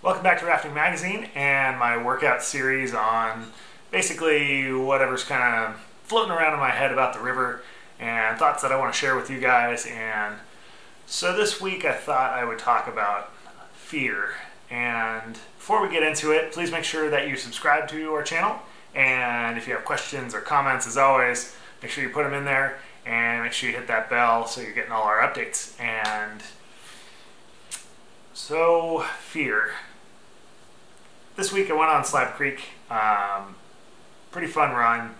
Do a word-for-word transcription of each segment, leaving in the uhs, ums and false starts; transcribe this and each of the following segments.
Welcome back to Rafting Magazine and my workout series on basically whatever's kind of floating around in my head about the river and thoughts that I want to share with you guys. And so this week I thought I would talk about fear. And before we get into it, please make sure that you subscribe to our channel. And if you have questions or comments, as always, make sure you put them in there and make sure you hit that bell so you're getting all our updates. And so, fear. This week I went on Slab Creek, um, pretty fun run.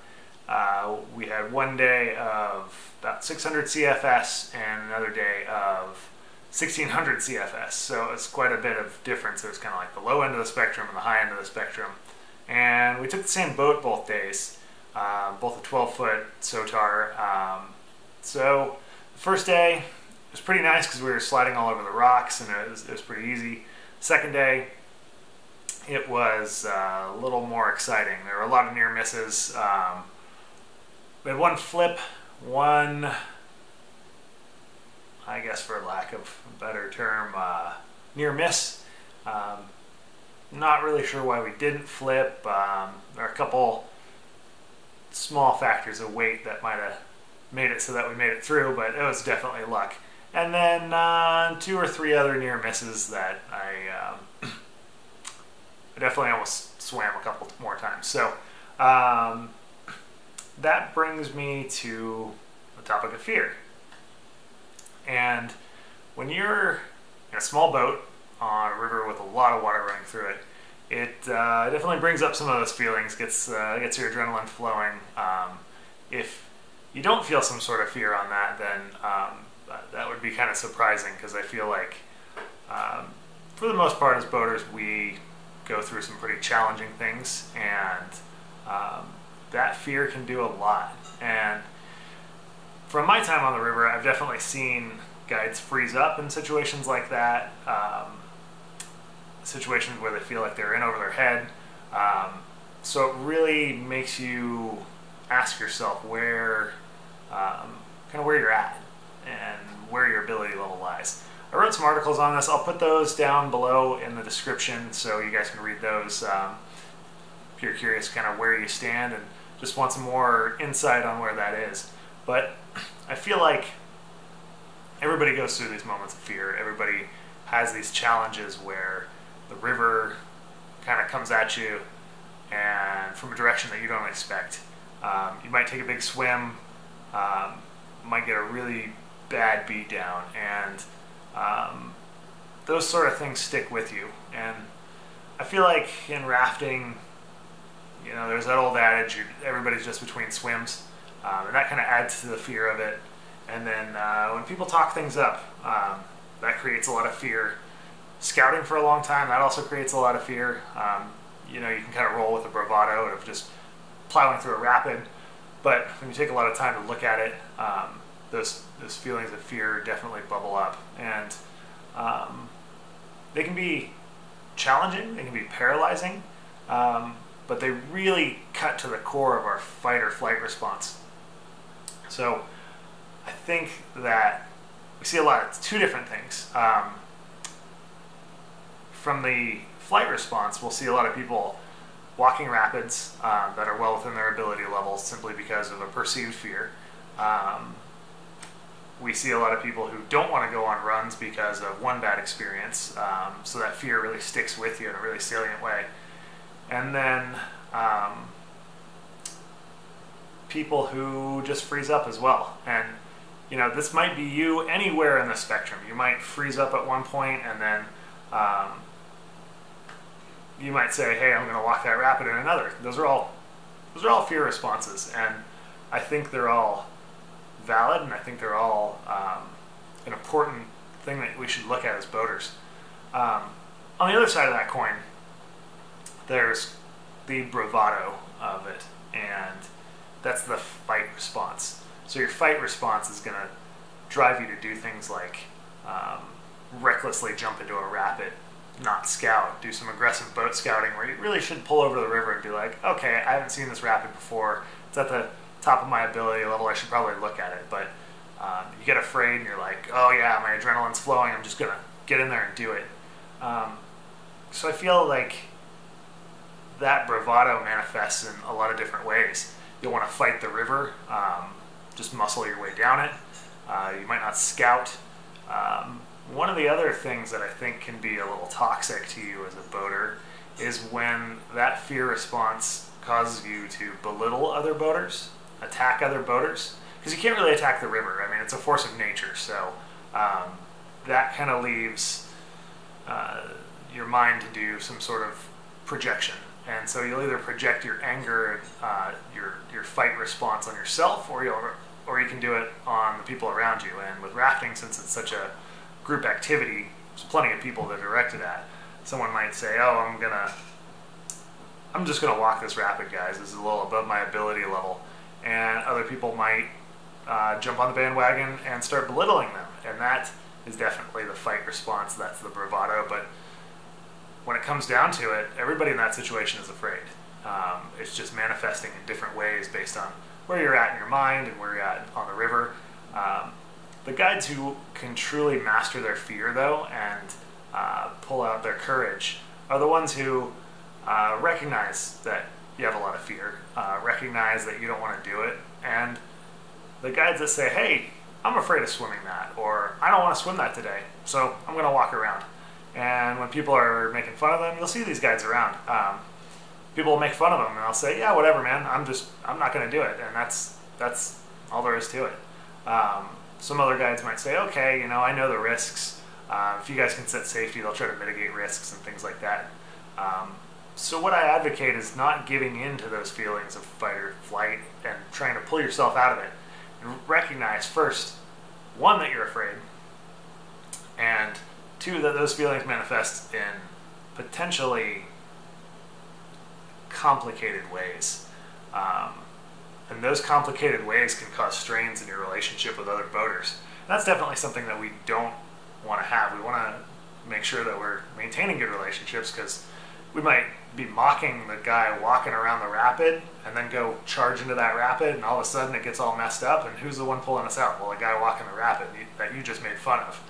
Uh, we had one day of about six hundred C F S and another day of sixteen hundred C F S, so it's quite a bit of difference. It was kind of like the low end of the spectrum and the high end of the spectrum. And we took the same boat both days, uh, both a twelve foot Sotar. Um, so the first day it was pretty nice because we were sliding all over the rocks and it was, it was pretty easy. Second day, it was uh, a little more exciting. There were a lot of near misses. Um, we had one flip, one, I guess for lack of a better term, uh, near miss. Um, not really sure why we didn't flip. Um, there are a couple small factors of weight that might have made it so that we made it through, but it was definitely luck. And then uh, two or three other near misses that I... Um, I definitely almost swam a couple more times. So um, that brings me to the topic of fear. And when you're in a small boat on a river with a lot of water running through it, it uh, definitely brings up some of those feelings, gets, uh, gets your adrenaline flowing. Um, if you don't feel some sort of fear on that, then um, that would be kind of surprising, because I feel like um, for the most part as boaters, we go through some pretty challenging things, and um, that fear can do a lot. And from my time on the river, I've definitely seen guides freeze up in situations like that, um, situations where they feel like they're in over their head. Um, so it really makes you ask yourself where, um, kind of where you're at and where your ability level lies. I wrote some articles on this. I'll put those down below in the description so you guys can read those um, if you're curious kind of where you stand and just want some more insight on where that is. But I feel like everybody goes through these moments of fear. Everybody has these challenges where the river kind of comes at you and from a direction that you don't expect. Um, you might take a big swim, um, might get a really bad beat down, and Um, those sort of things stick with you. And I feel like in rafting, you know, there's that old adage, you're, everybody's just between swims, um, and that kind of adds to the fear of it. And then uh, when people talk things up, um, that creates a lot of fear. Scouting for a long time, that also creates a lot of fear. Um, you know, you can kind of roll with the bravado of just plowing through a rapid, but when you take a lot of time to look at it, um, Those, those feelings of fear definitely bubble up, and um, they can be challenging, they can be paralyzing, um, but they really cut to the core of our fight or flight response. So I think that we see a lot of two different things. Um, from the flight response, we'll see a lot of people walking rapids uh, that are well within their ability levels simply because of a perceived fear. Um, We see a lot of people who don't want to go on runs because of one bad experience, um, so that fear really sticks with you in a really salient way. And then um, people who just freeze up as well. And you know, this might be you anywhere in the spectrum. You might freeze up at one point, and then um, you might say, "Hey, I'm going to walk that rapid," in another. Those are all those are all fear responses, and I think they're all valid, and I think they're all um, an important thing that we should look at as boaters. Um, on the other side of that coin, there's the bravado of it, and that's the fight response. So your fight response is going to drive you to do things like um, recklessly jump into a rapid, not scout, do some aggressive boat scouting where you really should pull over to the river and be like, okay, I haven't seen this rapid before, it's at the top of my ability level, I should probably look at it. But um, you get afraid and you're like, oh yeah, my adrenaline's flowing, I'm just gonna get in there and do it. Um, So I feel like that bravado manifests in a lot of different ways. You'll want to fight the river, um, just muscle your way down it. Uh, you might not scout. Um, one of the other things that I think can be a little toxic to you as a boater is when that fear response causes you to belittle other boaters, attack other boaters, because you can't really attack the river. I mean, it's a force of nature, so um, that kind of leaves uh, your mind to do some sort of projection. And so you'll either project your anger, uh, your your fight response on yourself, or you'll or you can do it on the people around you. And with rafting, since it's such a group activity, there's plenty of people that are directed at. Someone might say, "Oh, I'm gonna, I'm just gonna walk this rapid, guys. This is a little above my ability level." And other people might uh, jump on the bandwagon and start belittling them. And that is definitely the fight response. That's the bravado, but when it comes down to it, everybody in that situation is afraid. Um, it's just manifesting in different ways based on where you're at in your mind and where you're at on the river. Um, the guides who can truly master their fear, though, and uh, pull out their courage are the ones who uh, recognize that you have a lot of fear, uh, recognize that you don't want to do it, and the guides that say, hey, I'm afraid of swimming that, or I don't want to swim that today, so I'm going to walk around. And when people are making fun of them, you'll see these guys around. Um, people will make fun of them, and I'll say, yeah, whatever, man. I'm just, I'm not going to do it. And that's that's all there is to it. Um, some other guides might say, okay, you know, I know the risks. Uh, if you guys can set safety, they'll try to mitigate risks and things like that. Um, so what I advocate is not giving in to those feelings of fight or flight and trying to pull yourself out of it. And recognize, first, one, that you're afraid, and two, that those feelings manifest in potentially complicated ways. Um, and those complicated ways can cause strains in your relationship with other boaters. And that's definitely something that we don't want to have. We want to make sure that we're maintaining good relationships, because we might be mocking the guy walking around the rapid and then go charge into that rapid, and all of a sudden it gets all messed up, and who's the one pulling us out? Well, the guy walking the rapid that you just made fun of.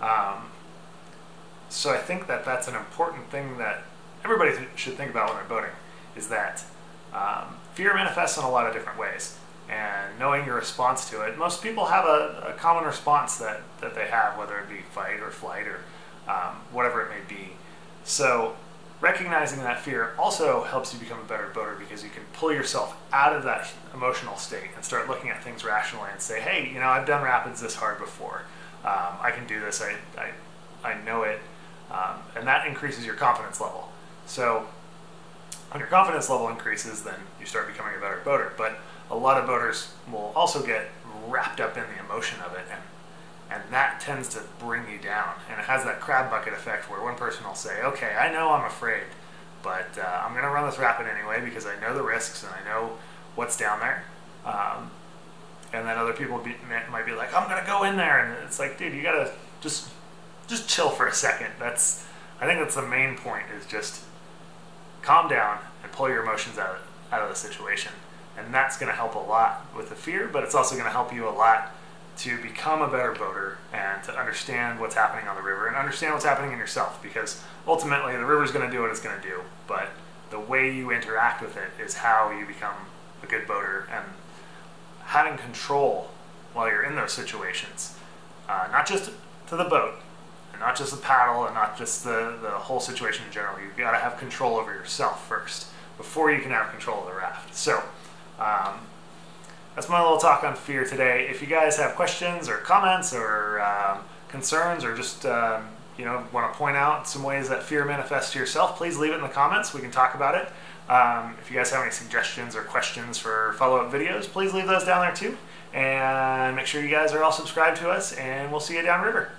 Um, So I think that that's an important thing that everybody th should think about when they're boating, is that um, fear manifests in a lot of different ways, and knowing your response to it. Most people have a, a common response that, that they have, whether it be fight or flight or um, whatever it may be. So recognizing that fear also helps you become a better boater, because you can pull yourself out of that emotional state and start looking at things rationally and say, hey, you know, I've done rapids this hard before. Um, I can do this. I, I, I know it. Um, and that increases your confidence level. So when your confidence level increases, then you start becoming a better boater. But a lot of boaters will also get wrapped up in the emotion of it, and and that tends to bring you down. And it has that crab bucket effect where one person will say, okay, I know I'm afraid, but uh, I'm going to run this rapid anyway because I know the risks and I know what's down there. Um, and then other people be, might be like, I'm going to go in there. And it's like, dude, you got to just... just chill for a second. That's, I think that's the main point, is just calm down and pull your emotions out of, out of the situation. And that's going to help a lot with the fear, but it's also going to help you a lot to become a better boater and to understand what's happening on the river and understand what's happening in yourself, because ultimately the river's going to do what it's going to do, but the way you interact with it is how you become a good boater, and having control while you're in those situations, uh, not just to the boat, not just the paddle, and not just the, the whole situation in general. You've got to have control over yourself first before you can have control of the raft. So um, that's my little talk on fear today. If you guys have questions or comments or um, concerns, or just um, you know, want to point out some ways that fear manifests to yourself, please leave it in the comments. We can talk about it. Um, if you guys have any suggestions or questions for follow-up videos, please leave those down there too. And make sure you guys are all subscribed to us, and we'll see you downriver.